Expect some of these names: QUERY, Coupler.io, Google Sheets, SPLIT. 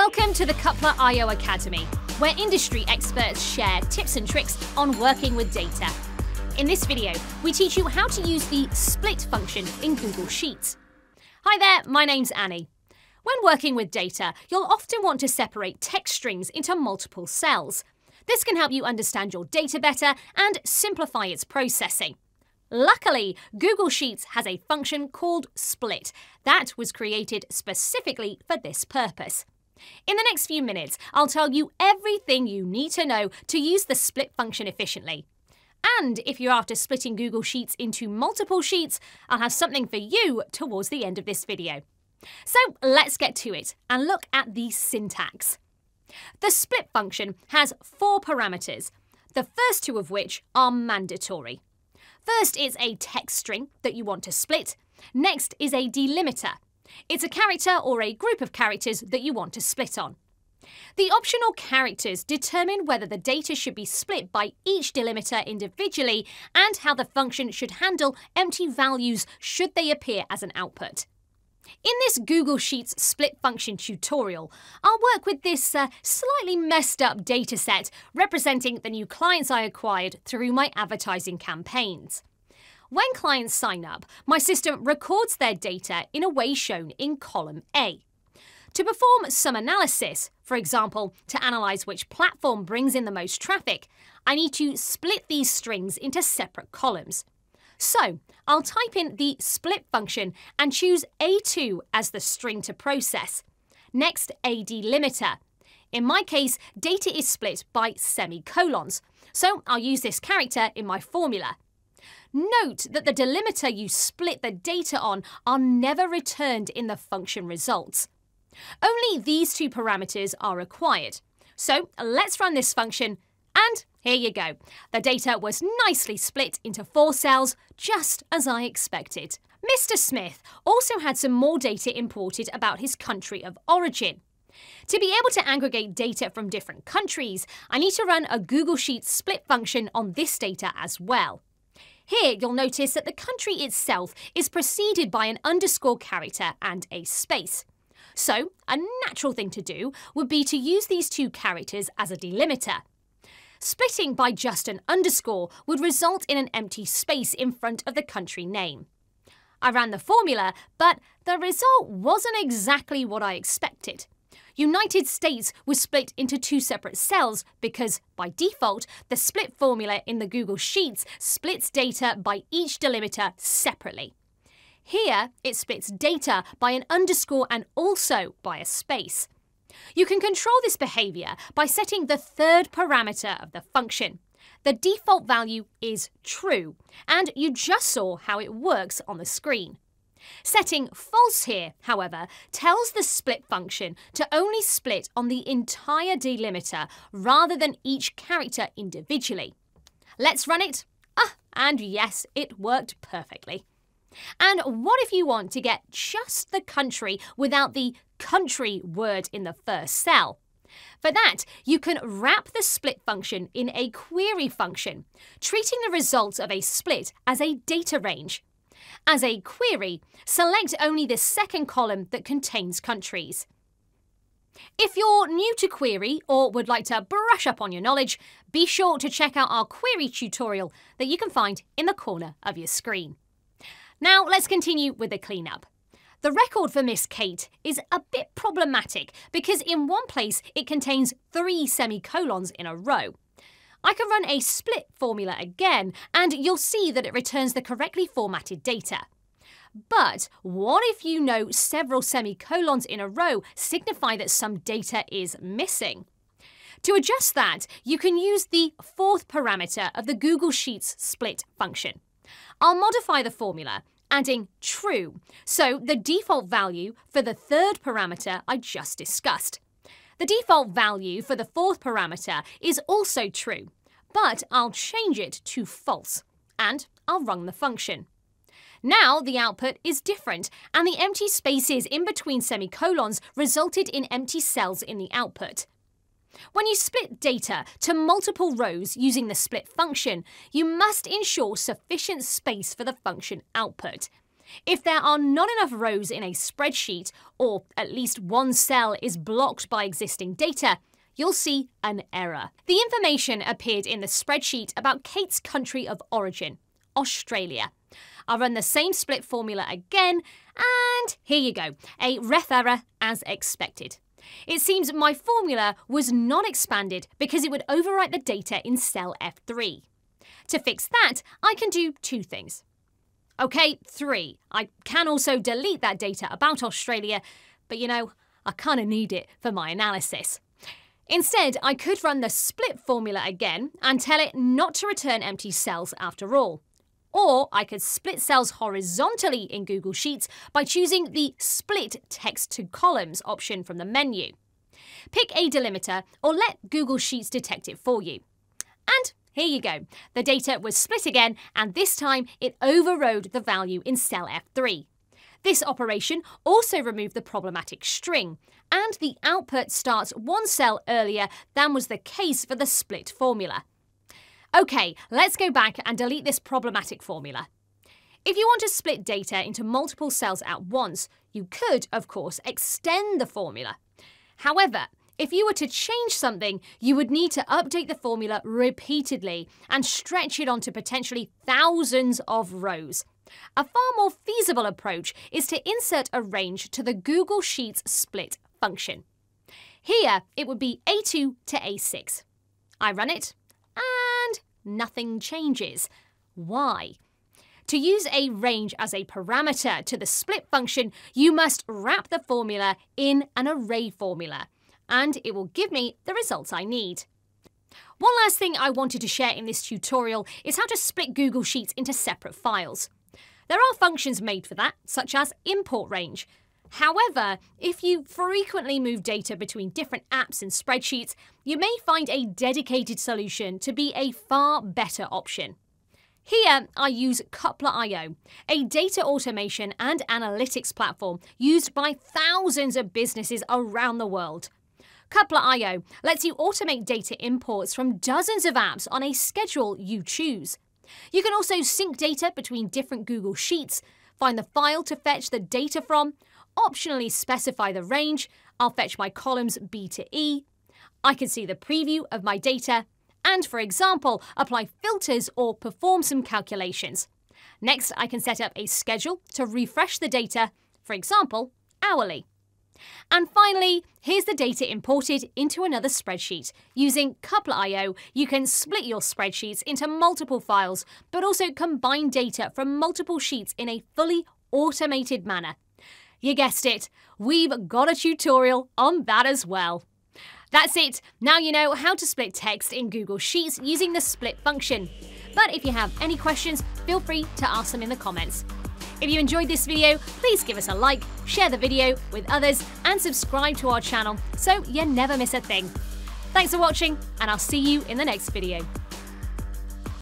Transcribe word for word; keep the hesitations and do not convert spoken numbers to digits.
Welcome to the Coupler dot i o Academy, where industry experts share tips and tricks on working with data. In this video, we teach you how to use the split function in Google Sheets. Hi there, my name's Annie. When working with data, you'll often want to separate text strings into multiple cells. This can help you understand your data better and simplify its processing. Luckily, Google Sheets has a function called split that was created specifically for this purpose. In the next few minutes, I'll tell you everything you need to know to use the split function efficiently. And if you're after splitting Google Sheets into multiple sheets, I'll have something for you towards the end of this video. So let's get to it and look at the syntax. The split function has four parameters, the first two of which are mandatory. First is a text string that you want to split. Next is a delimiter. It's a character or a group of characters that you want to split on. The optional characters determine whether the data should be split by each delimiter individually and how the function should handle empty values should they appear as an output. In this Google Sheets split function tutorial, I'll work with this uh, slightly messed up dataset representing the new clients I acquired through my advertising campaigns. When clients sign up, my system records their data in a way shown in column A. To perform some analysis, for example, to analyse which platform brings in the most traffic, I need to split these strings into separate columns. So I'll type in the split function and choose A two as the string to process. Next, a delimiter. In my case, data is split by semicolons, so I'll use this character in my formula. Note that the delimiter you split the data on are never returned in the function results. Only these two parameters are required. So let's run this function. And here you go. The data was nicely split into four cells, just as I expected. Mister Smith also had some more data imported about his country of origin. To be able to aggregate data from different countries, I need to run a Google Sheets split function on this data as well. Here you'll notice that the country itself is preceded by an underscore character and a space. So a natural thing to do would be to use these two characters as a delimiter. Splitting by just an underscore would result in an empty space in front of the country name. I ran the formula, but the result wasn't exactly what I expected. United States was split into two separate cells because, by default, the split formula in the Google Sheets splits data by each delimiter separately. Here, it splits data by an underscore and also by a space. You can control this behaviour by setting the third parameter of the function. The default value is true, and you just saw how it works on the screen. Setting false here, however, tells the split function to only split on the entire delimiter rather than each character individually. Let's run it. Ah, and yes, it worked perfectly. And what if you want to get just the country without the country word in the first cell? For that, you can wrap the split function in a query function, treating the result of a split as a data range. As a query, select only the second column that contains countries. If you're new to query or would like to brush up on your knowledge, be sure to check out our query tutorial that you can find in the corner of your screen. Now let's continue with the cleanup. The record for Miss Kate is a bit problematic because in one place it contains three semicolons in a row. I can run a split formula again and you'll see that it returns the correctly formatted data. But what if you know several semicolons in a row signify that some data is missing? To adjust that, you can use the fourth parameter of the Google Sheets split function. I'll modify the formula, adding true, so the default value for the third parameter I just discussed. The default value for the fourth parameter is also true, but I'll change it to false, and I'll run the function. Now the output is different, and the empty spaces in between semicolons resulted in empty cells in the output. When you split data to multiple rows using the split function, you must ensure sufficient space for the function output. If there are not enough rows in a spreadsheet, or at least one cell is blocked by existing data, you'll see an error. The information appeared in the spreadsheet about Kate's country of origin, Australia. I'll run the same split formula again, and here you go, a ref error as expected. It seems my formula was not expanded because it would overwrite the data in cell F three. To fix that, I can do two things. Okay, three. I can also delete that data about Australia, but you know, I kind of need it for my analysis. Instead, I could run the split formula again and tell it not to return empty cells after all. Or I could split cells horizontally in Google Sheets by choosing the Split Text to Columns option from the menu. Pick a delimiter or let Google Sheets detect it for you. And here you go. The data was split again, and this time it overrode the value in cell F three. This operation also removed the problematic string, and the output starts one cell earlier than was the case for the split formula. OK, let's go back and delete this problematic formula. If you want to split data into multiple cells at once, you could, of course, extend the formula. However, if you were to change something, you would need to update the formula repeatedly and stretch it onto potentially thousands of rows. A far more feasible approach is to insert a range to the Google Sheets split function. Here, it would be A two to A six. I run it. Nothing changes. Why? To use a range as a parameter to the split function, you must wrap the formula in an array formula, and it will give me the results I need. One last thing I wanted to share in this tutorial is how to split Google Sheets into separate files. There are functions made for that, such as import range. However, if you frequently move data between different apps and spreadsheets, you may find a dedicated solution to be a far better option. Here, I use Coupler dot i o, a data automation and analytics platform used by thousands of businesses around the world. Coupler dot i o lets you automate data imports from dozens of apps on a schedule you choose. You can also sync data between different Google Sheets, find the file to fetch the data from, optionally specify the range. I'll fetch my columns B to E. I can see the preview of my data and, for example, apply filters or perform some calculations. Next, I can set up a schedule to refresh the data, for example, hourly. And finally, here's the data imported into another spreadsheet. Using Coupler dot i o, you can split your spreadsheets into multiple files, but also combine data from multiple sheets in a fully automated manner. You guessed it, we've got a tutorial on that as well. That's it. Now you know how to split text in Google Sheets using the split function. But if you have any questions, feel free to ask them in the comments. If you enjoyed this video, please give us a like, share the video with others, and subscribe to our channel so you never miss a thing. Thanks for watching, and I'll see you in the next video.